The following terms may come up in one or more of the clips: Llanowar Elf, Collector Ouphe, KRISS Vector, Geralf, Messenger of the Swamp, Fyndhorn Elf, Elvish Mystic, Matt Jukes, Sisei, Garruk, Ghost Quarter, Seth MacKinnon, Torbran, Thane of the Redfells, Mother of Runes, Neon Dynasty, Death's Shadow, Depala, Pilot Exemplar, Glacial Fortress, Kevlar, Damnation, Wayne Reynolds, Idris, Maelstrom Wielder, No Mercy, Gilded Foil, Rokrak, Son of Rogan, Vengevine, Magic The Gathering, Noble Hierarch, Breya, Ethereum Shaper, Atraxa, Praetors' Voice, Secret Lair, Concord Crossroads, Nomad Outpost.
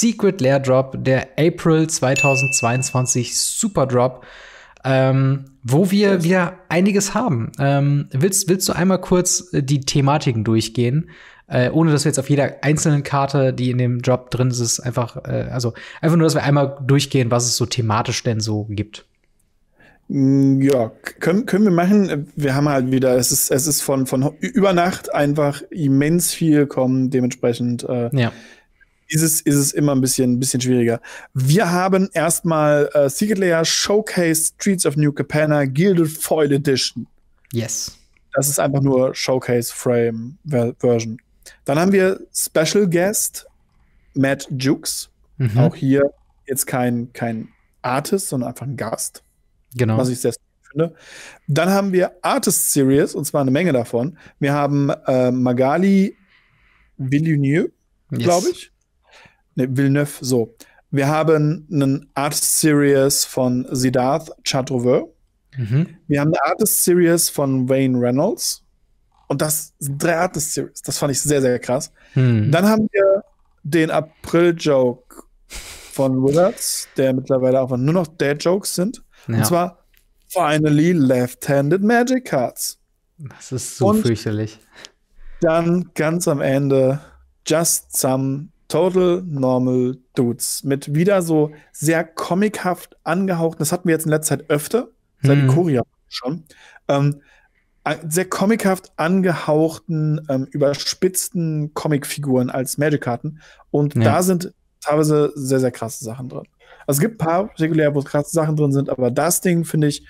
Secret Lair Drop, der April 2022 Super Drop, wo wir wieder einiges haben. Willst du einmal kurz die Thematiken durchgehen? Ohne dass wir jetzt auf jeder einzelnen Karte, die in dem Drop drin ist, einfach, also einfach nur, dass wir einmal durchgehen, was es so thematisch denn so gibt. Ja, können wir machen. Wir haben halt wieder, es ist von über Nacht einfach immens viel kommen, dementsprechend ja. Ist es immer ein bisschen schwieriger. Wir haben erstmal Secret Lair Showcase Streets of New Capenna Gilded Foil Edition. Yes. Das ist einfach nur Showcase Frame Version. Dann haben wir Special Guest Matt Jukes. Mhm. Auch hier jetzt kein Artist, sondern einfach ein Gast. Genau. Was ich sehr schön finde. Dann haben wir Artist Series, und zwar eine Menge davon. Wir haben Magali Villeneuve, glaube ich. Ne, Villeneuve, so. Wir haben eine Artist Series von Siddharth Chateauveur. Mhm. Wir haben eine Artist Series von Wayne Reynolds. Und das sind 3 Artist Series. Das fand ich sehr, sehr krass. Mhm. Dann haben wir den April-Joke von Wizards, der mittlerweile einfach nur noch Dad-Jokes sind. Ja. Und zwar Finally Left-Handed Magic Cards. Das ist so fürchterlich. Dann ganz am Ende Just Some Total Normal Dudes. Mit wieder so sehr comichaft angehauchten, das hatten wir jetzt in letzter Zeit öfter, seit Korea schon, sehr comichaft angehauchten, überspitzten Comicfiguren als Magic-Karten. Und da sind teilweise sehr, sehr krasse Sachen drin. Also es gibt ein paar regulär, wo krasse Sachen drin sind, aber das Ding finde ich,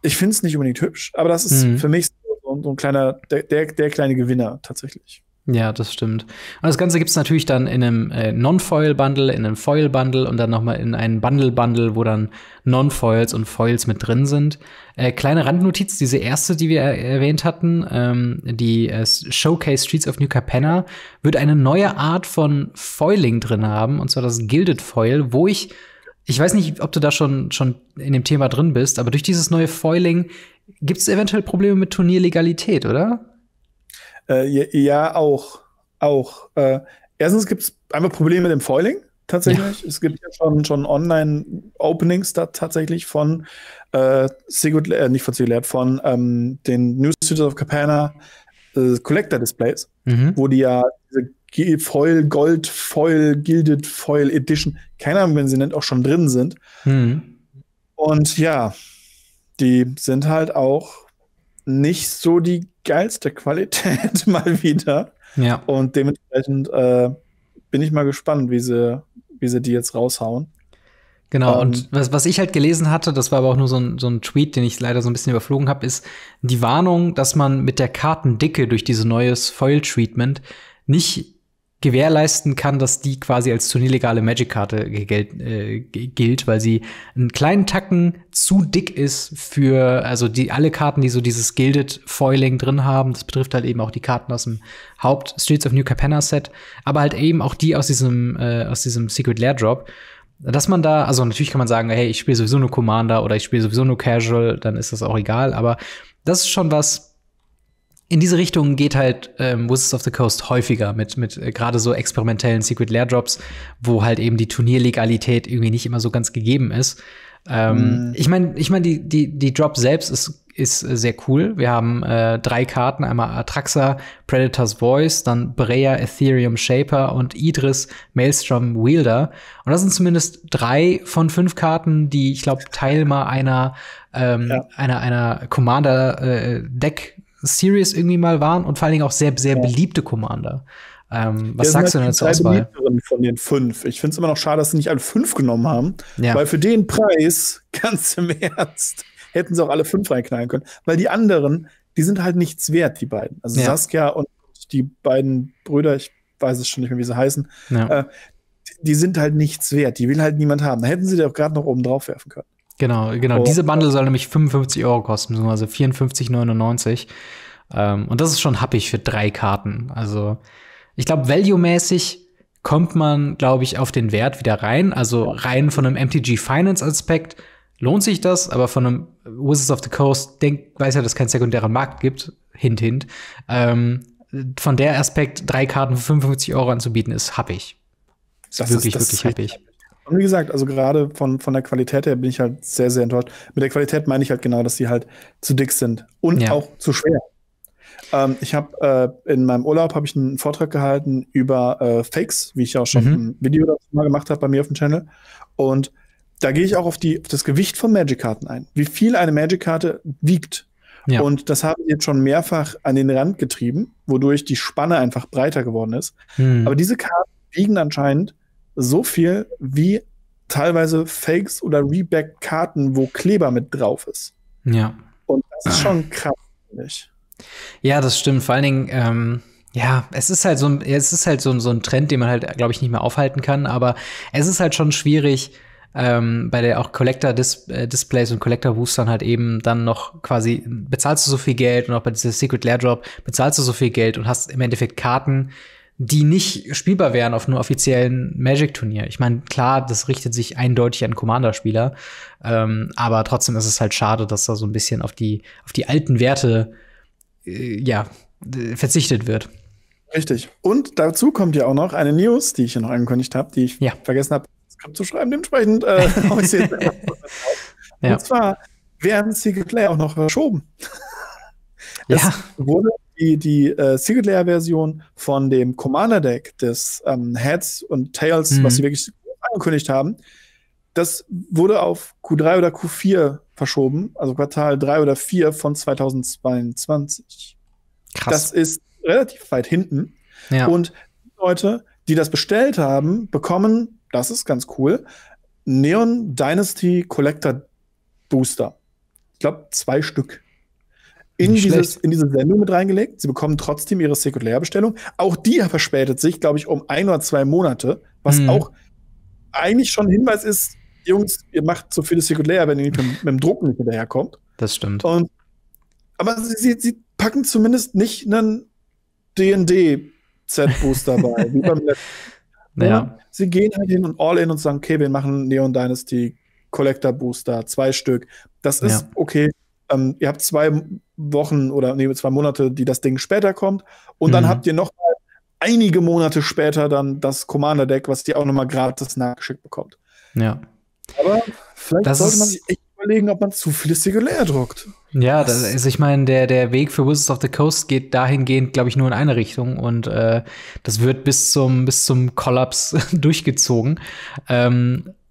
ich finde es nicht unbedingt hübsch, aber das ist für mich so ein kleiner, der kleine Gewinner tatsächlich. Ja, das stimmt. Und das Ganze gibt es natürlich dann in einem Non-Foil-Bundle, in einem Foil-Bundle und dann nochmal in einem Bundle-Bundle, wo dann Non-Foils und Foils mit drin sind. Kleine Randnotiz, diese erste, die wir erwähnt hatten, die Showcase Streets of New Capenna, wird eine neue Art von Foiling drin haben, und zwar das Gilded Foil, wo ich weiß nicht, ob du da schon in dem Thema drin bist, aber durch dieses neue Foiling gibt es eventuell Probleme mit Turnierlegalität, oder? Ja, auch. Erstens gibt es einmal Probleme mit dem Foiling, tatsächlich. Ja. Es gibt ja schon Online-Openings da tatsächlich von Secret Lair, nicht von Secret Lair, von den New Streets of Capenna Collector-Displays, wo die ja diese Foil, Gold, Foil, Gilded Foil Edition, keine Ahnung, wenn sie nennt, auch schon drin sind. Mhm. Und ja, die sind halt auch nicht so die geilste Qualität mal wieder. Ja. Und dementsprechend bin ich mal gespannt, wie sie die jetzt raushauen. Genau, und was ich halt gelesen hatte, das war aber auch nur so ein Tweet, den ich leider so ein bisschen überflogen habe, ist die Warnung, dass man mit der Kartendicke durch dieses neue Foil-Treatment nicht gewährleisten kann, dass die quasi als turnierlegale Magic-Karte gilt, weil sie einen kleinen Tacken zu dick ist für, also alle Karten, die so dieses Gilded Foiling drin haben. Das betrifft halt eben auch die Karten aus dem Haupt Streets of New Capenna Set, aber halt eben auch die aus diesem Secret Lair Drop. Dass man da, also natürlich kann man sagen, hey, ich spiele sowieso nur Commander oder ich spiele sowieso nur Casual, dann ist das auch egal, aber das ist schon was. In diese Richtung geht halt Wizards of the Coast häufiger mit gerade so experimentellen Secret Lair Drops, wo halt eben die Turnierlegalität irgendwie nicht immer so ganz gegeben ist. Ich meine, die Drop selbst ist sehr cool. Wir haben 3 Karten, einmal Atraxa, Praetors' Voice, dann Breya, Ethereum Shaper und Idris, Maelstrom Wielder. Und das sind zumindest 3 von 5 Karten, die, ich glaube, Teil mal einer Commander-Deck Series irgendwie mal waren und vor allen Dingen auch sehr, sehr beliebte Commander. Was sagst du denn zur Auswahl? Von den 5. Ich finde es immer noch schade, dass sie nicht alle 5 genommen haben, weil für den Preis, ganz im Ernst, hätten sie auch alle 5 reinknallen können, weil die anderen, die sind halt nichts wert, die beiden. Also Saskia und die beiden Brüder, ich weiß es schon nicht mehr, wie sie heißen, die sind halt nichts wert, die will halt niemand haben. Da hätten sie die auch gerade noch oben drauf werfen können. Genau. Oh. Diese Bundle soll nämlich 55 Euro kosten, also 54,99. Und das ist schon happig für 3 Karten. Also ich glaube, value-mäßig kommt man, glaube ich, auf den Wert wieder rein. Also rein von einem MTG-Finance-Aspekt lohnt sich das, aber von einem Wizards of the Coast weiß ja, dass es keinen sekundären Markt gibt. Hint, hint. Von der Aspekt, 3 Karten für 55 Euro anzubieten, ist happig. Das wirklich, ist das wirklich happig. Und wie gesagt, also gerade von der Qualität her bin ich halt sehr, sehr enttäuscht. Mit der Qualität meine ich halt genau, dass sie halt zu dick sind und auch zu schwer. Ich habe in meinem Urlaub habe ich einen Vortrag gehalten über Fakes, wie ich auch schon ein Video dazu mal gemacht habe bei mir auf dem Channel. Und da gehe ich auch auf das Gewicht von Magic-Karten ein. Wie viel eine Magic-Karte wiegt. Ja. Und das haben wir jetzt schon mehrfach an den Rand getrieben, wodurch die Spanne einfach breiter geworden ist. Aber diese Karten wiegen anscheinend so viel wie teilweise Fakes oder Reback-Karten, wo Kleber mit drauf ist. Ja. Und das ist schon krass, finde ich. Ja, das stimmt. Vor allen Dingen, ja, es ist halt so ein Trend, den man halt, glaube ich, nicht mehr aufhalten kann. Aber es ist halt schon schwierig, bei der auch Collector-Displays und Collector-Boostern halt eben dann noch quasi bezahlst du so viel Geld und auch bei dieser Secret Lair Drop bezahlst du so viel Geld und hast im Endeffekt Karten, die nicht spielbar wären auf einem offiziellen Magic-Turnier. Ich meine, klar, das richtet sich eindeutig an Commander-Spieler, aber trotzdem ist es halt schade, dass da so ein bisschen auf die alten Werte ja, verzichtet wird. Richtig. Und dazu kommt ja auch noch eine News, die ich hier noch angekündigt habe, die ich vergessen habe, das Skript zu schreiben. Dementsprechend Und zwar werden Secret Lair auch noch verschoben. Es wurde die Secret Lair-Version von dem Commander-Deck des Heads und Tails, was sie wirklich angekündigt haben, das wurde auf Q3 oder Q4 verschoben, also Quartal 3 oder 4 von 2022. Krass. Das ist relativ weit hinten. Ja. Und die Leute, die das bestellt haben, bekommen, das ist ganz cool, Neon Dynasty Collector Booster. Ich glaube, 2 Stück. In diese Sendung mit reingelegt. Sie bekommen trotzdem ihre Secret Lair Bestellung. Auch die verspätet sich, glaube ich, um 1 oder 2 Monate, was auch eigentlich schon ein Hinweis ist, Jungs, ihr macht so viele Secret Lair, wenn ihr nicht mit dem Druck nicht hinterherkommt. Das stimmt. Und, aber sie packen zumindest nicht einen D&D-Z-Booster bei. Wie beim letzten. Naja. Sie gehen halt hin und all in und sagen, okay, wir machen Neon Dynasty Collector Booster, 2 Stück. Das ist okay. Ihr habt 2 Monate, die das Ding später kommt. Und dann habt ihr noch mal einige Monate später dann das Commander-Deck, was ihr auch noch mal gratis nachgeschickt bekommt. Ja. Aber vielleicht sollte man sich echt überlegen, ob man zu viele Secret Lair druckt. Ja, das ist, ich meine, der Weg für Wizards of the Coast geht dahingehend, glaube ich, nur in eine Richtung. Und das wird bis zum Kollaps durchgezogen.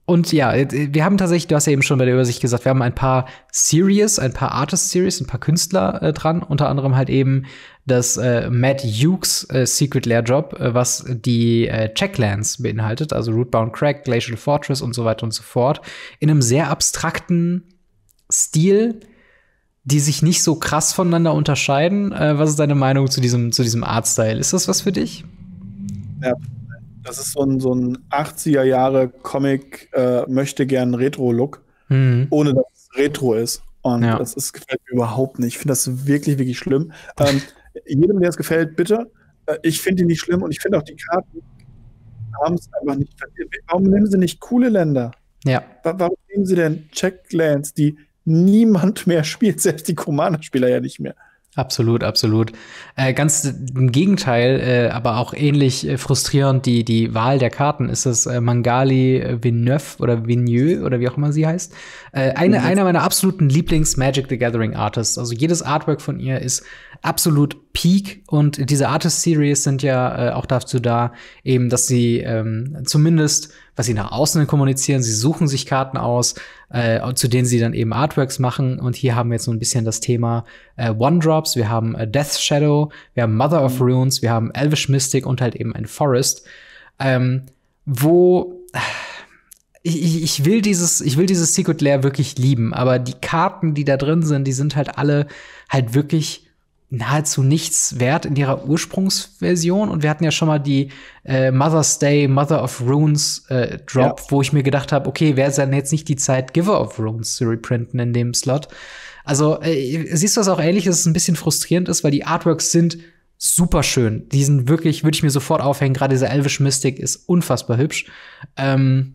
Und ja, wir haben tatsächlich, du hast ja eben schon bei der Übersicht gesagt, wir haben ein paar Series, ein paar Artist-Series, ein paar Künstler dran. Unter anderem halt eben das Matt Jukes Secret Lair Drop, was die Checklands beinhaltet, also Rootbound Crag, Glacial Fortress und so weiter und so fort. In einem sehr abstrakten Stil, die sich nicht so krass voneinander unterscheiden. Was ist deine Meinung zu diesem Artstyle? Ist das was für dich? Ja. Das ist so ein 80er-Jahre-Comic, möchte gern Retro-Look, ohne dass es Retro ist. Und das gefällt mir überhaupt nicht. Ich finde das wirklich, wirklich schlimm. Jedem, der es gefällt, bitte. Ich finde die nicht schlimm und ich finde auch die Karten haben es einfach nicht verdient. Warum nehmen sie nicht coole Länder? Ja. Warum nehmen sie denn Checklands, die niemand mehr spielt, selbst die Commander-Spieler ja nicht mehr? Absolut, absolut. Ganz im Gegenteil, aber auch ähnlich frustrierend die Wahl der Karten ist es Magali Villeneuve oder Vigneux oder wie auch immer sie heißt. Einer meiner absoluten Lieblings-Magic the Gathering Artists. Also jedes Artwork von ihr ist absolut peak und diese Artist-Series sind ja auch dazu da, eben, dass sie zumindest, was sie nach außen kommunizieren, sie suchen sich Karten aus, zu denen sie dann eben Artworks machen. Und hier haben wir jetzt so ein bisschen das Thema One-Drops, wir haben Death's Shadow, wir haben Mother of Runes, wir haben Elvish Mystic und halt eben ein Forest, wo ich will dieses Secret Lair wirklich lieben, aber die Karten, die da drin sind, die sind halt alle halt wirklich nahezu nichts wert in ihrer Ursprungsversion. Und wir hatten ja schon mal die Mother's Day, Mother of Runes Drop, wo ich mir gedacht habe, okay, wäre es dann jetzt nicht die Zeit, Giver of Runes zu reprinten in dem Slot? Also siehst du das auch ähnlich, dass es ein bisschen frustrierend ist, weil die Artworks sind super schön. Die sind wirklich, würde ich mir sofort aufhängen. Gerade diese Elvish Mystic ist unfassbar hübsch. Aber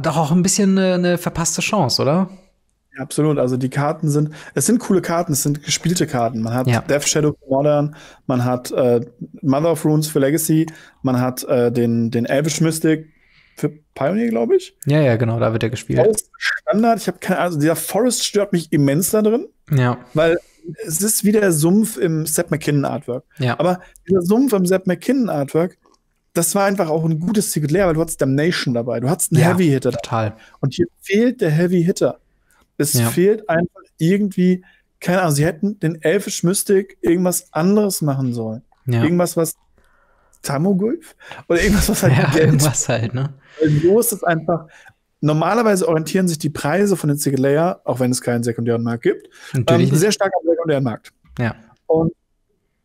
doch auch ein bisschen eine verpasste Chance, oder? Ja, absolut, also die Karten sind, es sind coole Karten, es sind gespielte Karten. Man hat Death's Shadow für Modern, man hat Mother of Runes für Legacy, man hat den Elvish Mystic für Pioneer, glaube ich. Ja, ja, genau, da wird er gespielt. Forest Standard, ich habe keine Ahnung, also dieser Forest stört mich immens da drin. Ja. Weil es ist wie der Sumpf im Seth MacKinnon Artwork. Ja. Aber dieser Sumpf im Seth MacKinnon Artwork, das war einfach auch ein gutes Secret Lair, weil du hattest Damnation dabei, du hattest einen Heavy Hitter. Total. Dabei. Und hier fehlt der Heavy Hitter. Es fehlt einfach irgendwie, keine Ahnung, sie hätten den Elfish Mystic irgendwas anderes machen sollen. Ja. Irgendwas, was Tamogulf? Oder irgendwas, was halt Geld. Irgendwas halt, ne? So ist es einfach. Normalerweise orientieren sich die Preise von den Secret Lair, auch wenn es keinen sekundären Markt gibt, sehr stark am sekundären Markt. Ja. Und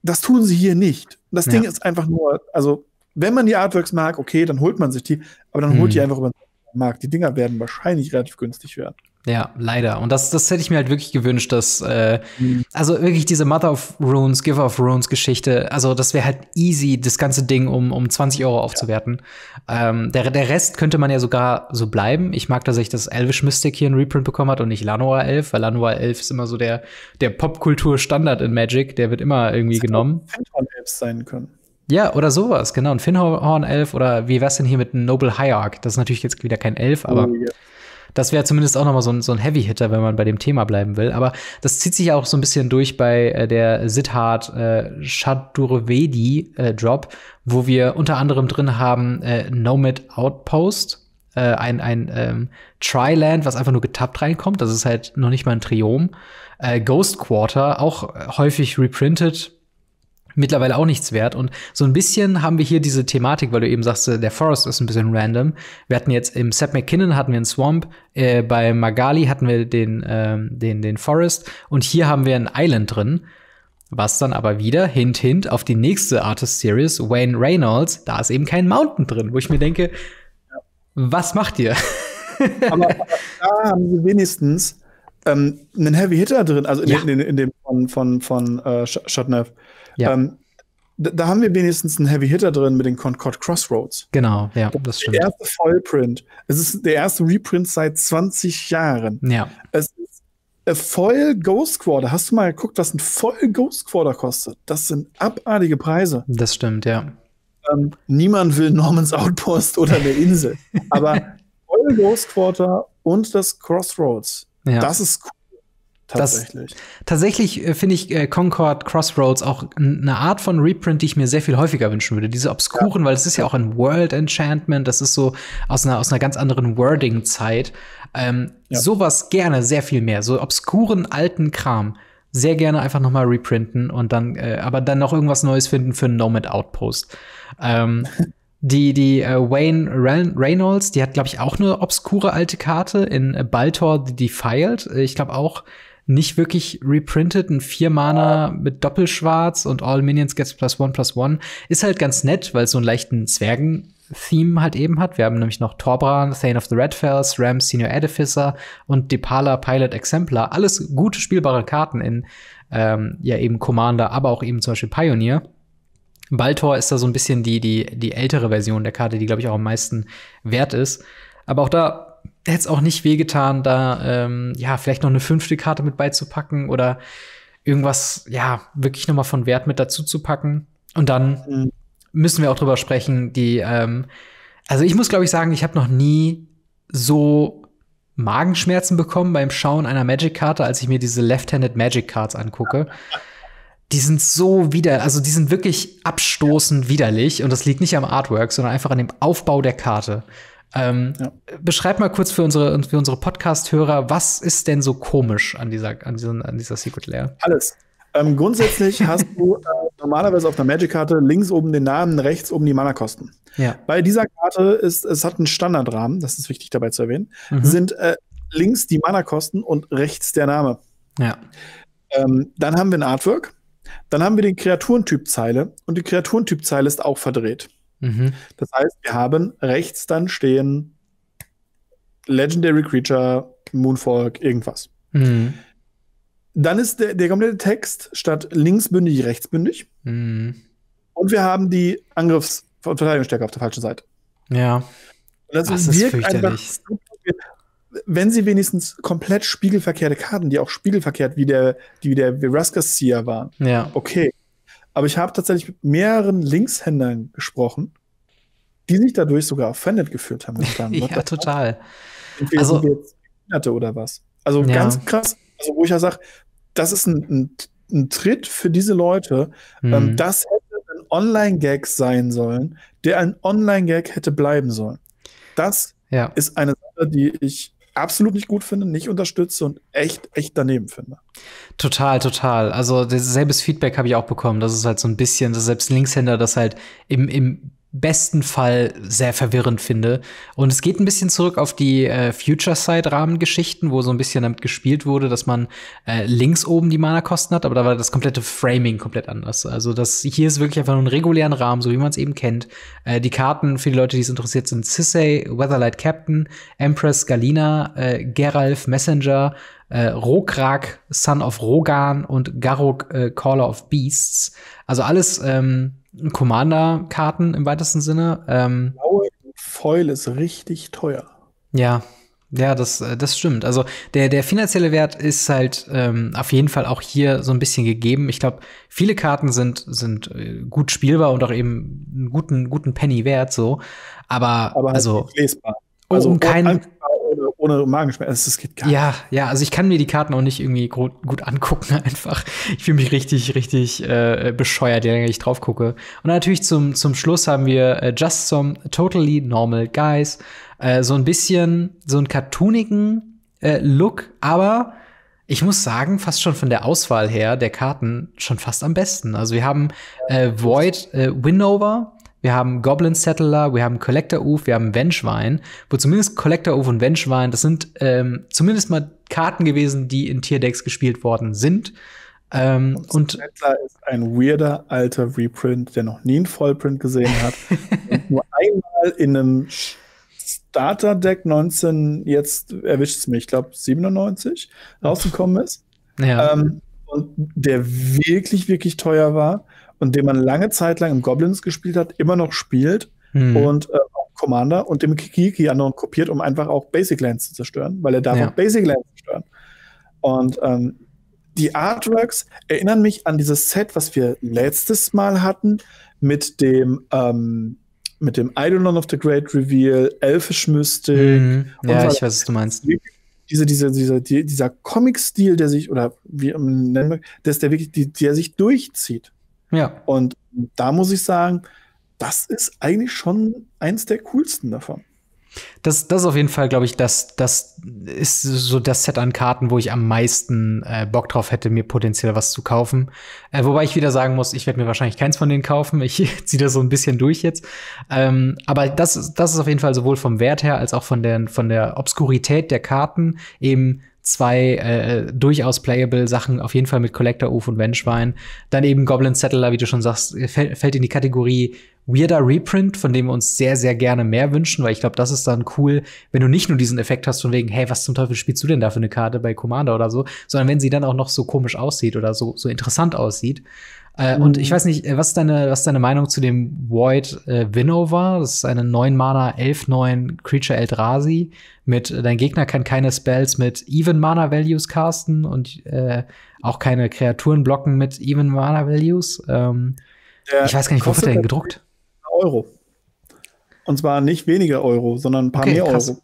das tun sie hier nicht. Das Ding ist einfach nur, also wenn man die Artworks mag, okay, dann holt man sich die, aber dann holt die einfach über den Markt. Die Dinger werden wahrscheinlich relativ günstig werden. Ja, leider. Und das hätte ich mir halt wirklich gewünscht, dass also wirklich diese Mother of Runes, Giver of Runes Geschichte, also das wäre halt easy, das ganze Ding um 20 Euro aufzuwerten. Der Rest könnte man ja sogar so bleiben. Ich mag, dass ich das Elvish Mystic hier ein Reprint bekommen hat und nicht Llanowar Elf, weil Llanowar Elf ist immer so der Popkultur-Standard in Magic, der wird immer irgendwie genommen. Fyndhorn Elf sein können. Ja, oder sowas, genau. Ein Fyndhorn Elf oder wie wär's denn hier mit einem Noble Hierarch? Das ist natürlich jetzt wieder kein Elf, aber das wäre zumindest auch noch mal so ein Heavy-Hitter, wenn man bei dem Thema bleiben will. Aber das zieht sich ja auch so ein bisschen durch bei der Siddharth Chateauveur-Drop, wo wir unter anderem drin haben Nomad Outpost, ein Tri-Land, was einfach nur getappt reinkommt. Das ist halt noch nicht mal ein Triom. Ghost Quarter, auch häufig reprintet. Mittlerweile auch nichts wert. Und so ein bisschen haben wir hier diese Thematik, weil du eben sagst, der Forest ist ein bisschen random. Wir hatten jetzt im Seth MacKinnon hatten wir einen Swamp, bei Magali hatten wir den Forest und hier haben wir ein Island drin, was dann aber wieder, hint, hint, auf die nächste Artist-Series, Wayne Reynolds, da ist eben kein Mountain drin, wo ich mir denke, was macht ihr? Aber da haben sie wenigstens einen Heavy Hitter drin, also in dem von Chateauveur. Ja. Da haben wir wenigstens einen Heavy Hitter drin mit den Concord Crossroads. Genau, ja, das stimmt. Der erste Vollprint. Es ist der erste Reprint seit 20 Jahren. Ja. Es ist ein Voll Ghost Quarter. Hast du mal geguckt, was ein Voll Ghost Quarter kostet? Das sind abartige Preise. Das stimmt, ja. Niemand will Normans Outpost oder der Insel. Aber Voll Ghost Quarter und das Crossroads, das ist cool. Tatsächlich. Tatsächlich finde ich Concord Crossroads auch eine Art von Reprint, die ich mir sehr viel häufiger wünschen würde. Diese obskuren, weil es ist ja auch ein World Enchantment, das ist so aus einer ganz anderen Wording-Zeit. Sowas gerne sehr viel mehr. So obskuren alten Kram. Sehr gerne einfach noch mal reprinten und dann, aber dann noch irgendwas Neues finden für einen Nomad Outpost. Die Wayne Reynolds, die hat, glaube ich, auch eine obskure alte Karte in Balthor the Defiled. Ich glaube auch nicht wirklich reprintet. Ein 4-Mana mit Doppelschwarz und All Minions gets +1/+1. Ist halt ganz nett, weil es so einen leichten Zwergen-Theme halt eben hat. Wir haben nämlich noch Torbran, Thane of the Redfells, Ram Senior Edificer und Depala Pilot Exemplar. Alles gute spielbare Karten in ja eben Commander, aber auch eben zum Beispiel Pioneer. Balthor ist da so ein bisschen die ältere Version der Karte, die, glaube ich, auch am meisten wert ist. Aber auch da hätte es auch nicht wehgetan, da ja vielleicht noch eine 5. Karte mit beizupacken oder irgendwas, ja, wirklich noch mal von Wert mit dazu zu packen. Und dann müssen wir auch drüber sprechen, also ich muss, glaube ich, sagen, ich habe noch nie so Magenschmerzen bekommen beim Schauen einer Magic-Karte, als ich mir diese Left-Handed Magic-Cards angucke. Die sind so widerlich, also die sind wirklich abstoßend widerlich. Und das liegt nicht am Artwork, sondern einfach an dem Aufbau der Karte. Beschreib mal kurz für unsere Podcast-Hörer, was ist denn so komisch an dieser Secret Lair? Alles. Grundsätzlich hast du normalerweise auf der Magic-Karte links oben den Namen, rechts oben die Mana-Kosten. Ja. Bei dieser Karte es hat einen Standardrahmen, das ist wichtig dabei zu erwähnen, sind links die Mana-Kosten und rechts der Name. Ja. Dann haben wir ein Artwork. Dann haben wir den Kreaturentyp-Zeile und die Kreaturentyp-Zeile ist auch verdreht. Das heißt, wir haben rechts dann stehen Legendary Creature, Moonfolk, irgendwas. Dann ist der komplette Text statt linksbündig rechtsbündig. Und wir haben die Angriffs- und Verteidigungsstärke auf der falschen Seite. Ja. Das ist fürchterlich. wenn sie wenigstens komplett spiegelverkehrte Karten, die auch spiegelverkehrt wie der Veraskas-Seer waren. Ja. Okay. Aber ich habe tatsächlich mit mehreren Linkshändern gesprochen, die sich dadurch sogar offended gefühlt haben. Ja, total. Also hatte oder was? Also ja, ganz krass. Also wo ich ja sage, das ist ein Tritt für diese Leute. Mhm. Das hätte ein Online-Gag sein sollen, der ein Online-Gag hätte bleiben sollen. Das ist eine Sache, die ich absolut nicht gut finde, nicht unterstütze und echt daneben finde. Total, total. Also selbes Feedback habe ich auch bekommen. Das ist halt so ein bisschen, dass selbst Linkshänder das halt im besten Fall sehr verwirrend finde. Und es geht ein bisschen zurück auf die Future-Side-Rahmengeschichten, wo so ein bisschen damit gespielt wurde, dass man links oben die Mana-Kosten hat, aber da war das komplette Framing komplett anders. Also das hier ist wirklich einfach nur einen regulären Rahmen, so wie man es eben kennt. Die Karten für die Leute, die es interessiert, sind Sisei, Weatherlight Captain, Empress, Galina, Geralf, Messenger, Rokrak, Son of Rogan und Garruk, Caller of Beasts. Also alles Commander-Karten im weitesten Sinne. Blaue Foil ist richtig teuer. Ja, ja, das stimmt. Also der finanzielle Wert ist halt auf jeden Fall auch hier so ein bisschen gegeben. Ich glaube, viele Karten sind gut spielbar und auch eben einen guten Penny wert so. Aber halt also nicht lesbar. Also kein ohne Magenschmerzen, das geht gar nicht. Ja, also ich kann mir die Karten auch nicht irgendwie gut angucken einfach. Ich fühle mich richtig bescheuert, je länger ich drauf gucke. Und natürlich zum Schluss haben wir Just Some Totally Normal Guys. So ein bisschen so einen cartoonigen Look, aber ich muss sagen, fast schon von der Auswahl her der Karten schon fast am besten. Also wir haben Void Winnower, wir haben Goblin Settler, wir haben Collector Ouphe, wir haben Vengevine, wo zumindest Collector Ouphe und Vengevine, das sind zumindest mal Karten gewesen, die in Tierdecks gespielt worden sind. Und Settler ist ein weirder alter Reprint, der noch nie einen Vollprint gesehen hat. Und nur einmal in einem Starter-Deck 19, jetzt erwischt es mich, ich glaube 97, rausgekommen ist. Ja. Und der wirklich, wirklich teuer war. Und den man lange Zeit lang im Goblins gespielt hat, immer noch spielt und auch Commander und dem Kikiki anderen kopiert, um einfach auch Basic Lands zu zerstören, weil er darf auch Basic Lands zerstören. Und die Artworks erinnern mich an dieses Set, was wir letztes Mal hatten, mit dem Eidolon of the Great Reveal, Elvish Mystic. Ja, ich weiß, was du meinst. Dieser Comic-Stil, der sich, oder wie nennen wir, der sich durchzieht. Ja. Und da muss ich sagen, das ist eigentlich schon eins der coolsten davon. Das ist auf jeden Fall, glaube ich, das ist so das Set an Karten, wo ich am meisten Bock drauf hätte, mir potenziell was zu kaufen. Wobei ich wieder sagen muss, ich werde mir wahrscheinlich keins von denen kaufen. Ich ziehe das so ein bisschen durch jetzt. Aber das ist auf jeden Fall sowohl vom Wert her als auch von der Obskurität der Karten eben zwei durchaus playable Sachen, auf jeden Fall mit Collector Ouphe und Vengevine. Dann eben Goblin Settler, wie du schon sagst, fällt in die Kategorie weirder Reprint, von dem wir uns sehr, sehr gerne mehr wünschen, weil ich glaube, das ist dann cool, wenn du nicht nur diesen Effekt hast von wegen, hey, was zum Teufel spielst du denn da für eine Karte bei Commander oder so, sondern wenn sie dann auch noch so komisch aussieht oder so interessant aussieht. Und ich weiß nicht, was ist deine Meinung zu dem Void Winnower? Das ist eine 9-Mana, 11/9 Creature Eldrazi. Dein Gegner kann keine Spells mit Even-Mana-Values casten und auch keine Kreaturen blocken mit Even-Mana-Values. Ich weiß gar nicht, wofür der denn gedruckt? Euro. Und zwar nicht weniger Euro, sondern ein paar mehr krass. Euro.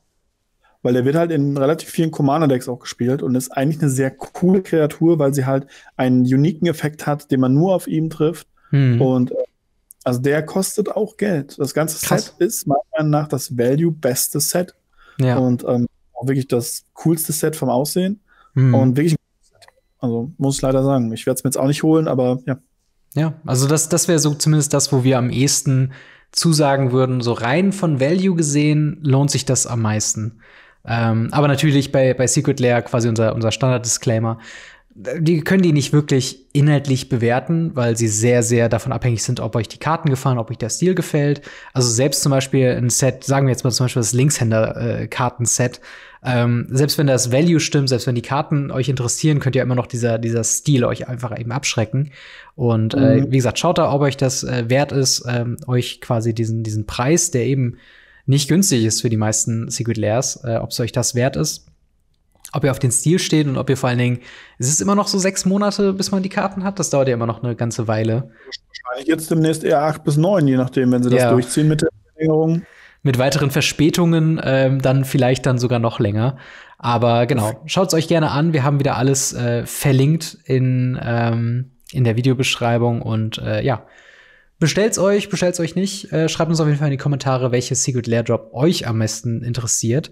Weil der wird halt in relativ vielen Commander-Decks auch gespielt und ist eigentlich eine sehr coole Kreatur, weil sie halt einen uniken Effekt hat, den man nur auf ihm trifft. Und also der kostet auch Geld. Das ganze Krass. Set ist meiner Meinung nach das value-beste Set. Ja. Und auch wirklich das coolste Set vom Aussehen. Und wirklich ein cooles Set. Also muss ich leider sagen. Ich werde es mir jetzt auch nicht holen, aber ja. Ja, also das wäre so zumindest das, wo wir am ehesten zusagen würden. So rein von Value gesehen lohnt sich das am meisten. Aber natürlich bei Secret Lair quasi unser Standard-Disclaimer. Die können die nicht wirklich inhaltlich bewerten, weil sie sehr, sehr davon abhängig sind, ob euch die Karten gefallen, ob euch der Stil gefällt. Also selbst zum Beispiel ein Set, sagen wir jetzt mal zum Beispiel das Linkshänder-Kartenset, selbst wenn das Value stimmt, selbst wenn die Karten euch interessieren, könnt ihr immer noch dieser Stil euch einfach eben abschrecken. Und wie gesagt, schaut da, ob euch das wert ist, euch quasi diesen Preis, der eben nicht günstig ist für die meisten Secret Lairs, ob es euch das wert ist, ob ihr auf den Stil steht und ob ihr vor allen Dingen, es ist immer noch so 6 Monate, bis man die Karten hat, das dauert ja immer noch eine ganze Weile. Wahrscheinlich jetzt demnächst eher 8 bis 9, je nachdem, wenn sie das durchziehen mit der Verlängerung. Mit weiteren Verspätungen dann vielleicht dann sogar noch länger. Aber genau, schaut es euch gerne an. Wir haben wieder alles verlinkt in der Videobeschreibung. Und ja, bestellt's euch nicht. Schreibt uns auf jeden Fall in die Kommentare, welche Secret Lair Drop euch am meisten interessiert.